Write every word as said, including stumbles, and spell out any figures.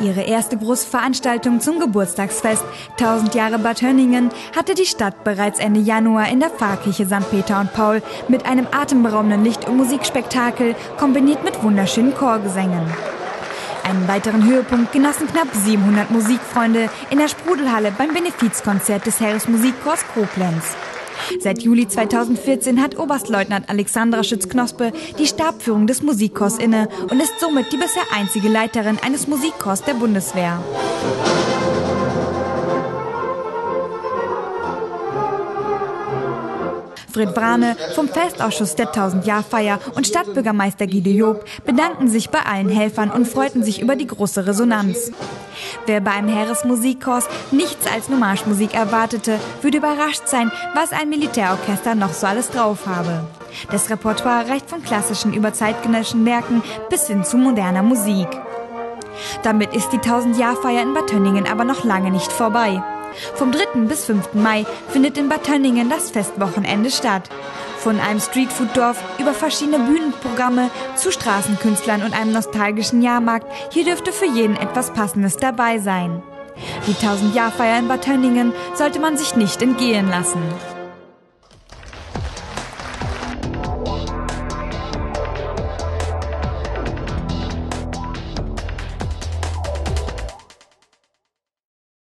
Ihre erste Großveranstaltung zum Geburtstagsfest tausend Jahre Bad Hönningen hatte die Stadt bereits Ende Januar in der Pfarrkirche Sankt Peter und Paul mit einem atemberaubenden Licht- und Musikspektakel kombiniert mit wunderschönen Chorgesängen. Einen weiteren Höhepunkt genossen knapp siebenhundert Musikfreunde in der Sprudelhalle beim Benefizkonzert des Heeresmusikkorps Koblenz. Seit Juli zweitausendvierzehn hat Oberstleutnant Alexandra Schütz-Knospe die Stabführung des Musikkorps inne und ist somit die bisher einzige Leiterin eines Musikkorps der Bundeswehr. Fred Wrane vom Festausschuss der tausend-Jahr-Feier und Stadtbürgermeister Guido Job bedanken sich bei allen Helfern und freuten sich über die große Resonanz. Wer beim Heeresmusikkorps nichts als Marschmusik erwartete, würde überrascht sein, was ein Militärorchester noch so alles drauf habe. Das Repertoire reicht von klassischen über zeitgenössischen Werken bis hin zu moderner Musik. Damit ist die tausend-Jahr-Feier in Bad Hönningen aber noch lange nicht vorbei. Vom dritten bis fünften Mai findet in Bad Hönningen das Festwochenende statt. Von einem Streetfood-Dorf über verschiedene Bühnenprogramme zu Straßenkünstlern und einem nostalgischen Jahrmarkt, hier dürfte für jeden etwas Passendes dabei sein. Die tausend-Jahr-Feier in Bad Hönningen sollte man sich nicht entgehen lassen.